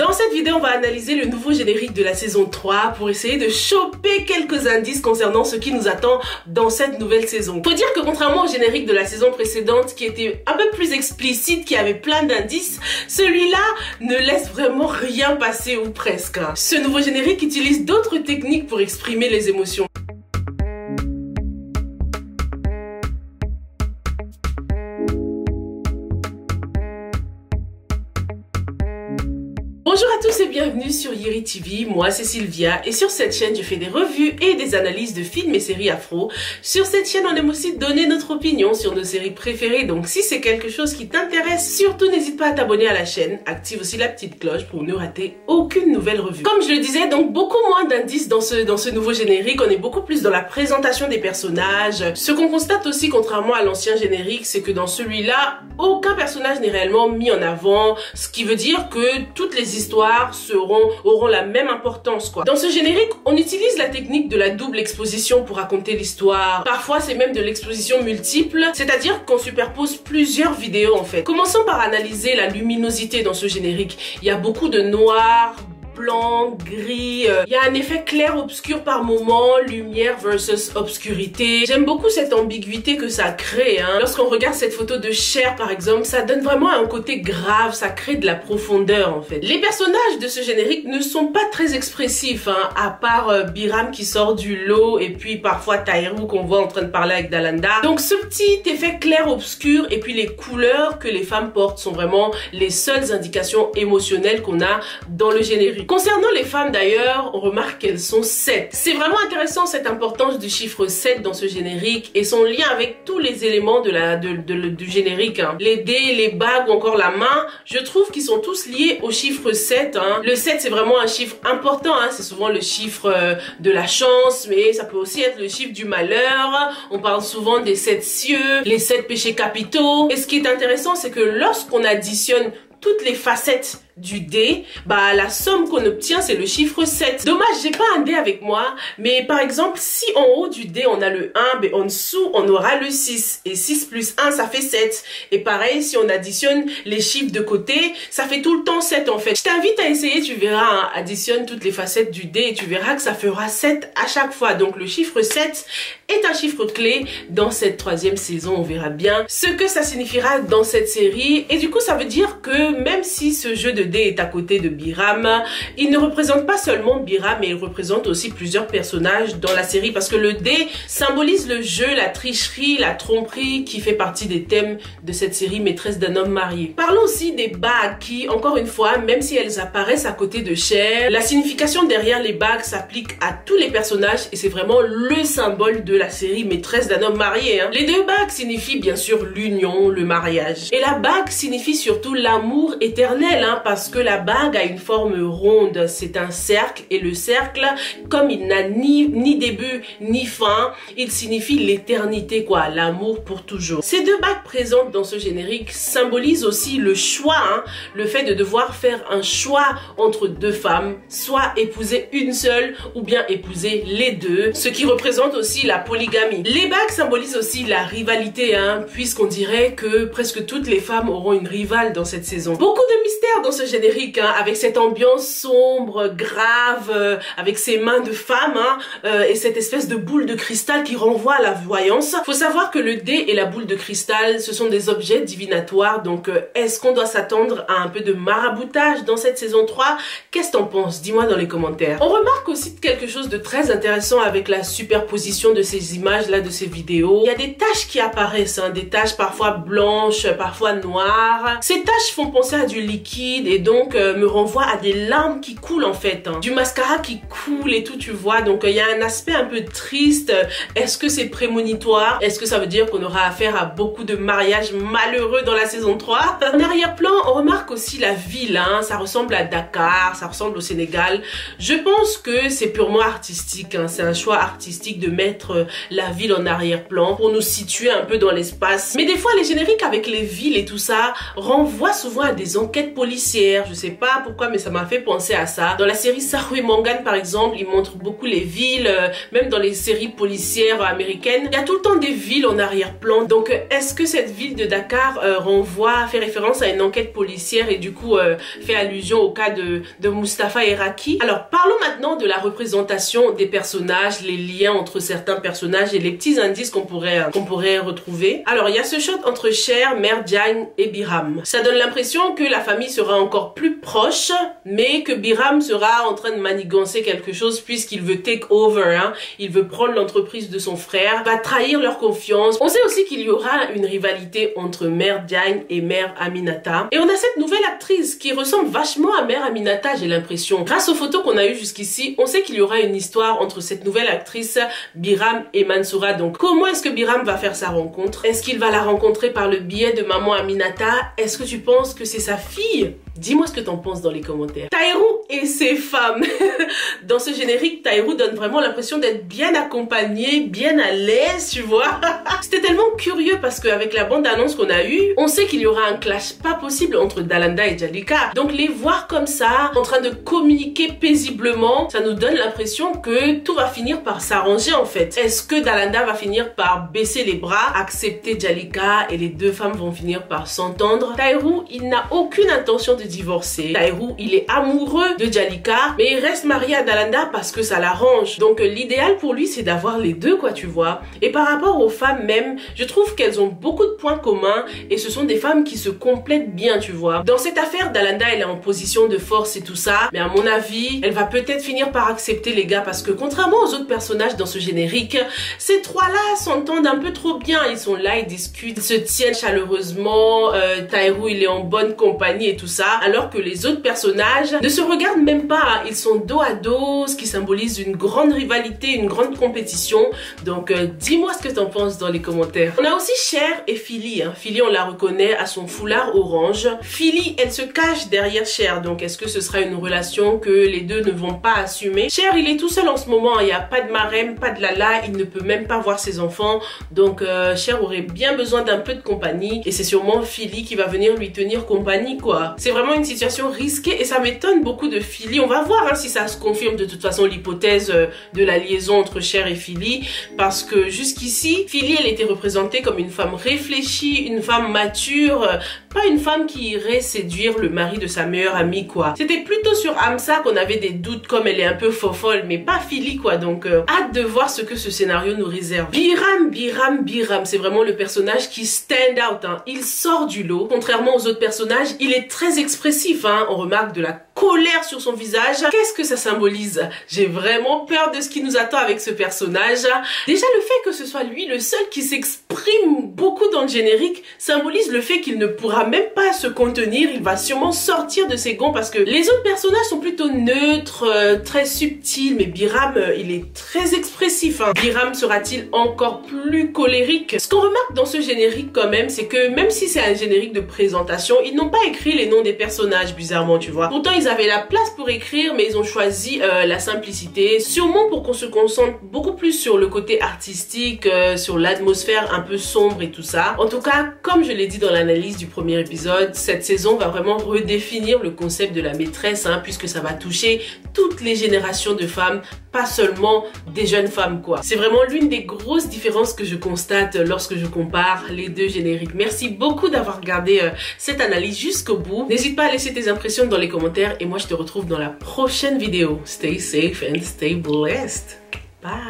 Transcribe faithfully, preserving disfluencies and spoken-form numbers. Dans cette vidéo, on va analyser le nouveau générique de la saison trois pour essayer de choper quelques indices concernant ce qui nous attend dans cette nouvelle saison. Faut dire que contrairement au générique de la saison précédente qui était un peu plus explicite, qui avait plein d'indices, celui-là ne laisse vraiment rien passer ou presque. Ce nouveau générique utilise d'autres techniques pour exprimer les émotions. Bonjour à tous et bienvenue sur Yiri T V, moi c'est Sylvia et sur cette chaîne je fais des revues et des analyses de films et séries afro. Sur cette chaîne on aime aussi donner notre opinion sur nos séries préférées, donc si c'est quelque chose qui t'intéresse, surtout n'hésite pas à t'abonner à la chaîne, active aussi la petite cloche pour ne rater aucune nouvelle revue. Comme je le disais, donc beaucoup moins d'indices dans ce, dans ce nouveau générique, on est beaucoup plus dans la présentation des personnages. Ce qu'on constate aussi contrairement à l'ancien générique, c'est que dans celui-là, aucun personnage n'est réellement mis en avant, ce qui veut dire que toutes les histoires histoires seront, auront la même importance quoi. Dans ce générique, on utilise la technique de la double exposition pour raconter l'histoire. Parfois, c'est même de l'exposition multiple, c'est-à-dire qu'on superpose plusieurs vidéos en fait. Commençons par analyser la luminosité dans ce générique. Il y a beaucoup de noir, blanc, gris, il y a un effet clair-obscur par moment, lumière versus obscurité. J'aime beaucoup cette ambiguïté que ça crée. Hein. Lorsqu'on regarde cette photo de Cheikh par exemple, ça donne vraiment un côté grave, ça crée de la profondeur en fait. Les personnages de ce générique ne sont pas très expressifs, hein, à part euh, Birame qui sort du lot et puis parfois Tahirou qu'on voit en train de parler avec Dalanda. Donc ce petit effet clair-obscur et puis les couleurs que les femmes portent sont vraiment les seules indications émotionnelles qu'on a dans le générique. Concernant les femmes d'ailleurs, on remarque qu'elles sont sept. C'est vraiment intéressant cette importance du chiffre sept dans ce générique et son lien avec tous les éléments de la, de, de, de, du générique. Hein. Les dés, les bagues ou encore la main, je trouve qu'ils sont tous liés au chiffre sept. Hein. Le sept c'est vraiment un chiffre important, hein. C'est souvent le chiffre euh, de la chance, mais ça peut aussi être le chiffre du malheur. On parle souvent des sept cieux, les sept péchés capitaux. Et ce qui est intéressant c'est que lorsqu'on additionne toutes les facettes du dé, bah la somme qu'on obtient c'est le chiffre sept. Dommage, j'ai pas un dé avec moi, mais par exemple si en haut du dé on a le un, mais en dessous on aura le six, et six plus un ça fait sept. Et pareil, si on additionne les chiffres de côté, ça fait tout le temps sept en fait. Je t'invite à essayer, tu verras, hein, additionne toutes les facettes du dé et tu verras que ça fera sept à chaque fois. Donc le chiffre sept est un chiffre clé dans cette troisième saison, on verra bien ce que ça signifiera dans cette série. Et du coup ça veut dire que même si ce jeu de dé est à côté de Birame, il ne représente pas seulement Birame, mais il représente aussi plusieurs personnages dans la série parce que le dé symbolise le jeu, la tricherie, la tromperie qui fait partie des thèmes de cette série Maîtresse d'un homme marié. Parlons aussi des bagues qui, encore une fois, même si elles apparaissent à côté de Cheikh, la signification derrière les bagues s'applique à tous les personnages et c'est vraiment le symbole de la série Maîtresse d'un homme marié. Hein. Les deux bagues signifient bien sûr l'union, le mariage. Et la bague signifie surtout l'amour éternel, hein, parce que la bague a une forme ronde, c'est un cercle et le cercle, comme il n'a ni, ni début ni fin, il signifie l'éternité quoi, l'amour pour toujours. Ces deux bagues présentes dans ce générique symbolisent aussi le choix, hein, le fait de devoir faire un choix entre deux femmes, soit épouser une seule ou bien épouser les deux, ce qui représente aussi la polygamie. Les bagues symbolisent aussi la rivalité, hein, puisqu'on dirait que presque toutes les femmes auront une rivale dans cette saison. Beaucoup de mystères dans ce générique, hein, avec cette ambiance sombre, grave, euh, avec ses mains de femme, hein, euh, et cette espèce de boule de cristal qui renvoie à la voyance. Faut savoir que le dé et la boule de cristal, ce sont des objets divinatoires, donc euh, est-ce qu'on doit s'attendre à un peu de maraboutage dans cette saison trois? Qu'est-ce que t'en penses? Dis-moi dans les commentaires. On remarque aussi quelque chose de très intéressant avec la superposition de ces images là, de ces vidéos. Il y a des taches qui apparaissent, hein, des taches parfois blanches, parfois noires. Ces taches font penser à du liquide et donc euh, me renvoie à des larmes qui coulent en fait, hein. Du mascara qui coule et tout, tu vois, donc il euh, y a un aspect un peu triste. Est-ce que c'est prémonitoire? Est-ce que ça veut dire qu'on aura affaire à beaucoup de mariages malheureux dans la saison trois? En arrière-plan, on remarque aussi la ville, hein. Ça ressemble à Dakar, ça ressemble au Sénégal. Je pense que c'est purement artistique, hein. C'est un choix artistique de mettre euh, la ville en arrière-plan pour nous situer un peu dans l'espace. Mais des fois, les génériques avec les villes et tout ça renvoient souvent à des enquêtes policières. poussière, je sais pas pourquoi, mais ça m'a fait penser à ça. Dans la série Saru Mangan par exemple, ils montrent beaucoup les villes, euh, même dans les séries policières américaines, il y a tout le temps des villes en arrière-plan. Donc est-ce que cette ville de Dakar euh, renvoie, fait référence à une enquête policière et du coup euh, fait allusion au cas de, de Mustapha Eraki? Alors parlons maintenant de la représentation des personnages, les liens entre certains personnages et les petits indices qu'on pourrait, qu'on pourrait retrouver. Alors il y a ce shot entre Cher, Mère Diagne et Birame. Ça donne l'impression que la famille sera encore plus proche, mais que Birame sera en train de manigancer quelque chose puisqu'il veut take over, hein. Il veut prendre l'entreprise de son frère, va trahir leur confiance. On sait aussi qu'il y aura une rivalité entre Mère Diagne et Mère Aminata. Et on a cette nouvelle actrice qui ressemble vachement à Mère Aminata, j'ai l'impression. Grâce aux photos qu'on a eues jusqu'ici, on sait qu'il y aura une histoire entre cette nouvelle actrice, Birame et Mansoura. Donc comment est-ce que Birame va faire sa rencontre? Est-ce qu'il va la rencontrer par le biais de maman Aminata? Est-ce que tu penses que c'est sa fille? Dis-moi ce que t'en penses dans les commentaires. Tahirou et ses femmes. Dans ce générique, Tahirou donne vraiment l'impression d'être bien accompagné, bien à l'aise, tu vois. C'était tellement curieux parce qu'avec la bande-annonce qu'on a eue, on sait qu'il y aura un clash pas possible entre Dalanda et Jalika. Donc les voir comme ça, en train de communiquer paisiblement, ça nous donne l'impression que tout va finir par s'arranger en fait. Est-ce que Dalanda va finir par baisser les bras, accepter Jalika et les deux femmes vont finir par s'entendre? Tahirou, il n'a aucune intention de divorcer. Tahirou, il est amoureux de Jalika, mais il reste marié à Dalanda parce que ça l'arrange. Donc l'idéal pour lui, c'est d'avoir les deux, quoi, tu vois. Et par rapport aux femmes même, je trouve qu'elles ont beaucoup de points communs et ce sont des femmes qui se complètent bien, tu vois. Dans cette affaire, Dalanda, elle est en position de force et tout ça, mais à mon avis, elle va peut-être finir par accepter les gars parce que contrairement aux autres personnages dans ce générique, ces trois-là s'entendent un peu trop bien. Ils sont là, ils discutent, ils se tiennent chaleureusement, euh, Tahirou, il est en bonne compagnie et tout ça, alors que les autres personnages ne se regardent même pas, ils sont dos à dos, ce qui symbolise une grande rivalité, une grande compétition. Donc euh, dis-moi ce que t'en penses dans les commentaires. On a aussi Cher et Filly, hein. Filly, on la reconnaît à son foulard orange. Filly, elle se cache derrière Cher, donc est-ce que ce sera une relation que les deux ne vont pas assumer? Cher, il est tout seul en ce moment, il n'y a pas de Mareme, pas de Lala, il ne peut même pas voir ses enfants, donc euh, Cher aurait bien besoin d'un peu de compagnie et c'est sûrement Filly qui va venir lui tenir compagnie, quoi. C'est vraiment une situation risquée et ça m'étonne beaucoup de Filly. On va voir hein, si ça se confirme de toute façon l'hypothèse de la liaison entre Cher et Filly, parce que jusqu'ici Filly, elle était représentée comme une femme réfléchie, une femme mature, pas une femme qui irait séduire le mari de sa meilleure amie, quoi. C'était plutôt sur Hamza qu'on avait des doutes, comme elle est un peu fofolle, mais pas Filly, quoi. Donc euh, hâte de voir ce que ce scénario nous réserve. Birame, Birame, Birame, c'est vraiment le personnage qui stand out, hein. Il sort du lot, contrairement aux autres personnages. Il est très expressif expressif, hein. On remarque de la colère sur son visage. Qu'est-ce que ça symbolise? J'ai vraiment peur de ce qui nous attend avec ce personnage. Déjà le fait que ce soit lui le seul qui s'exprime beaucoup dans le générique symbolise le fait qu'il ne pourra même pas se contenir, il va sûrement sortir de ses gonds parce que les autres personnages sont plutôt neutres, euh, très subtils, mais Birame, euh, il est très expressif, hein. Birame sera-t-il encore plus colérique? Ce qu'on remarque dans ce générique quand même, c'est que même si c'est un générique de présentation, ils n'ont pas écrit les noms des personnages, bizarrement, tu vois. Pourtant ils avaient la place pour écrire, mais ils ont choisi euh, la simplicité, sûrement pour qu'on se concentre beaucoup plus sur le côté artistique, euh, sur l'atmosphère un peu sombre et tout ça. En tout cas, comme je l'ai dit dans l'analyse du premier épisode, cette saison va vraiment redéfinir le concept de la maîtresse, hein, puisque ça va toucher toutes les générations de femmes, pas seulement des jeunes femmes, quoi. C'est vraiment l'une des grosses différences que je constate lorsque je compare les deux génériques. Merci beaucoup d'avoir regardé euh, cette analyse jusqu'au bout. N'hésite pas à laisser tes impressions dans les commentaires et moi je te retrouve dans la prochaine vidéo. Stay safe and stay blessed. Bye!